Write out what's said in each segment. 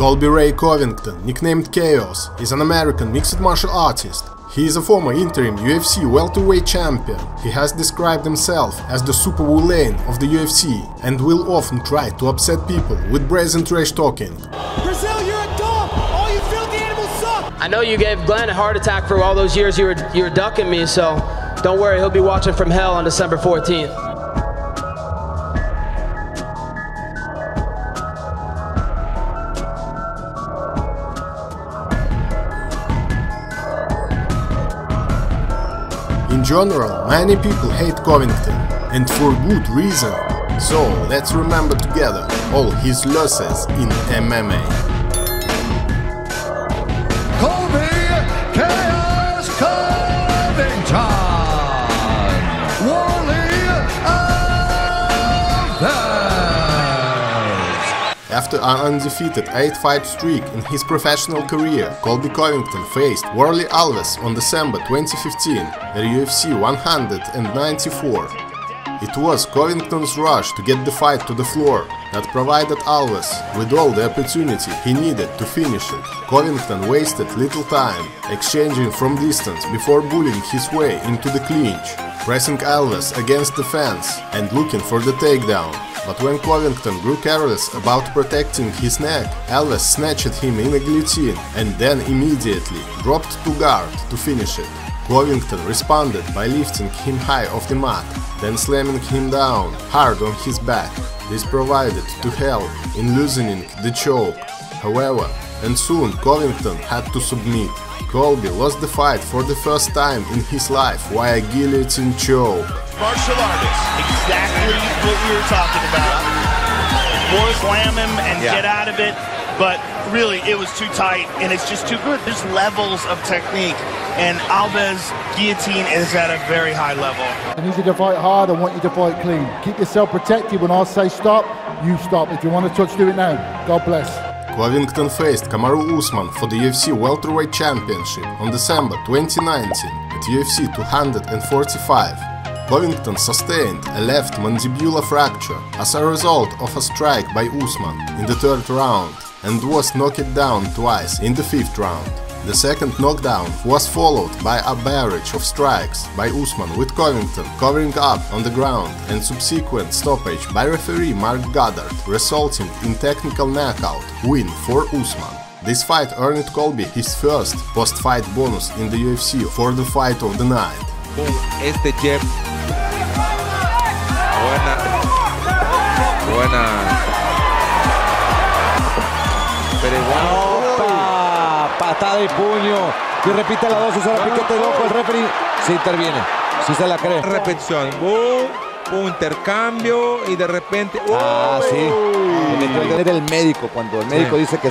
Colby Ray Covington, nicknamed Chaos, is an American mixed martial artist. He is a former interim UFC welterweight champion. He has described himself as the Super Wu Lane of the UFC and will often try to upset people with brazen trash talking. Brazil, you're a dog! All you filthy animals suck! I know you gave Glenn a heart attack for all those years you were ducking me, so don't worry, he'll be watching from hell on December 14th. In general, many people hate Covington, and for good reason. So let's remember together all his losses in MMA. Colby Chaos Covington, Warlley Alves. After an undefeated 8-fight streak in his professional career, Colby Covington faced Warlley Alves on December 2015 at UFC 194. It was Covington's rush to get the fight to the floor that provided Alves with all the opportunity he needed to finish it. Covington wasted little time, exchanging from distance before bullying his way into the clinch, pressing Alves against the fence and looking for the takedown. But when Covington grew careless about protecting his neck, Alves snatched him in a guillotine and then immediately dropped to guard to finish it. Covington responded by lifting him high off the mat, then slamming him down hard on his back. This provided to help in loosening the choke, however, and soon Covington had to submit. Colby lost the fight for the first time in his life via guillotine choke. Martial artists, exactly what we were talking about. More slam him and get out of it, but really it was too tight and it's just too good. There's levels of technique and Alves' guillotine is at a very high level. I need you to fight hard, I want you to fight clean. Keep yourself protected. When I say stop, you stop. If you want to touch, do it now. God bless. Covington faced Kamaru Usman for the UFC welterweight championship on December 2019 at UFC 245. Covington sustained a left mandibular fracture as a result of a strike by Usman in the third round and was knocked down twice in the fifth round. The second knockdown was followed by a barrage of strikes by Usman with Covington covering up on the ground and subsequent stoppage by referee Mark Goddard, resulting in technical knockout win for Usman. This fight earned Colby his first post-fight bonus in the UFC for the fight of the night. Este jab. Buena. Patada y puño, y repite la dos, usa la piquete loco, el referee se interviene, si se la cree. Repetición, un intercambio y de repente... sí, el médico, cuando el médico dice que...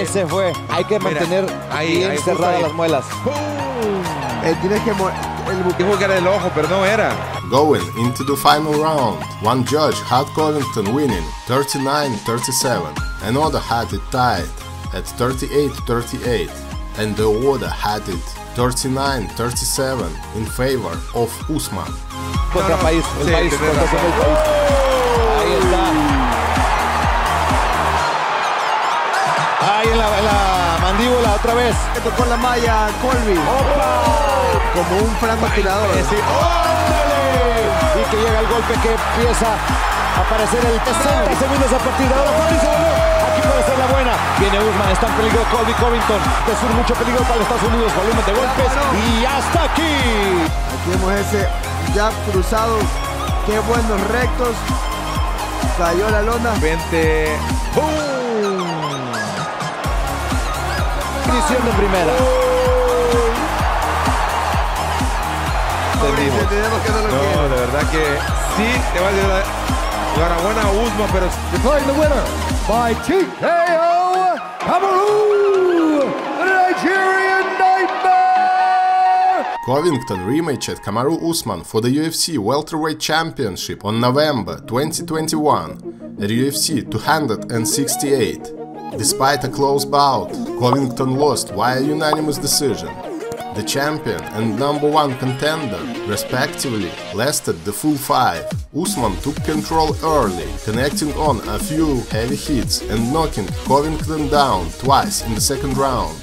ese fue, hay que mantener bien cerradas las muelas. Tienes que... Going into the final round, one judge had Covington winning 39-37, another had it tied at 38-38, and the order had it 39-37 in favor of Usman. Ahí en la mandíbula otra vez. Que tocó la malla Colby. Como un francotirador. ¡Oh! Y que llega el golpe que empieza a aparecer el 60 segundos a partir de ahora. Aquí puede ser la buena. Viene Usman, está en peligro Colby Covington. Este es un mucho peligro para Estados Unidos. Volumen de golpes y hasta aquí. Aquí vemos ese jab cruzado. Qué buenos rectos. Cayó la lona. 20. ¡Boom! Definición en primera. No, de verdad que sí, te va a llevar enhorabuena a Usman, pero... Declaring the winner by TKO, Kamaru, the Nigerian Nightmare! Covington rematched Kamaru Usman for the UFC welterweight championship on November 2021 at UFC 268. Despite a close bout, Covington lost via unanimous decision. The champion and number one contender, respectively, lasted the full five. Usman took control early, connecting on a few heavy hits and knocking Covington down twice in the second round.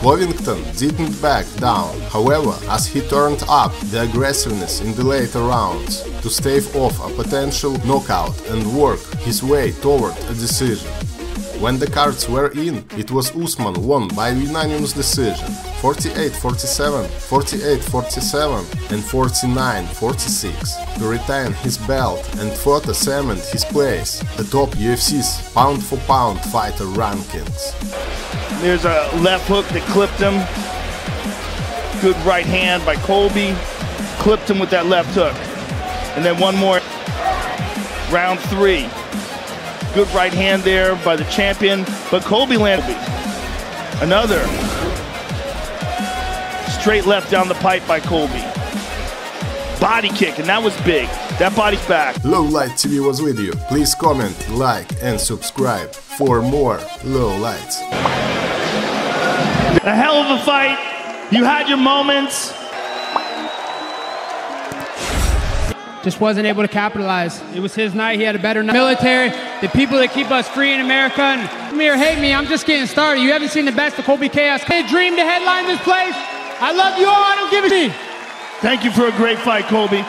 Covington didn't back down, however, as he turned up the aggressiveness in the later rounds to stave off a potential knockout and work his way toward a decision. When the cards were in, it was Usman won by unanimous decision, 48-47, 48-47 and 49-46, to retain his belt and further cement his place atop UFC's pound-for-pound fighter rankings. There's a left hook that clipped him. Good right hand by Colby. Clipped him with that left hook. And then one more. Round three. Good right hand there by the champion, but Colby landed another straight left down the pipe by Colby. Body kick, and that was big. That body's back. Lowlight TV was with you. Please comment, like, and subscribe for more Lowlights. A hell of a fight. You had your moments. Just wasn't able to capitalize. It was his night. He had a better night. Military, the people that keep us free in America, and me or hate me, I'm just getting started. You haven't seen the best of Colby Chaos. They dreamed to headline this place. I love you all. I don't give a shit. Thank you for a great fight, Colby.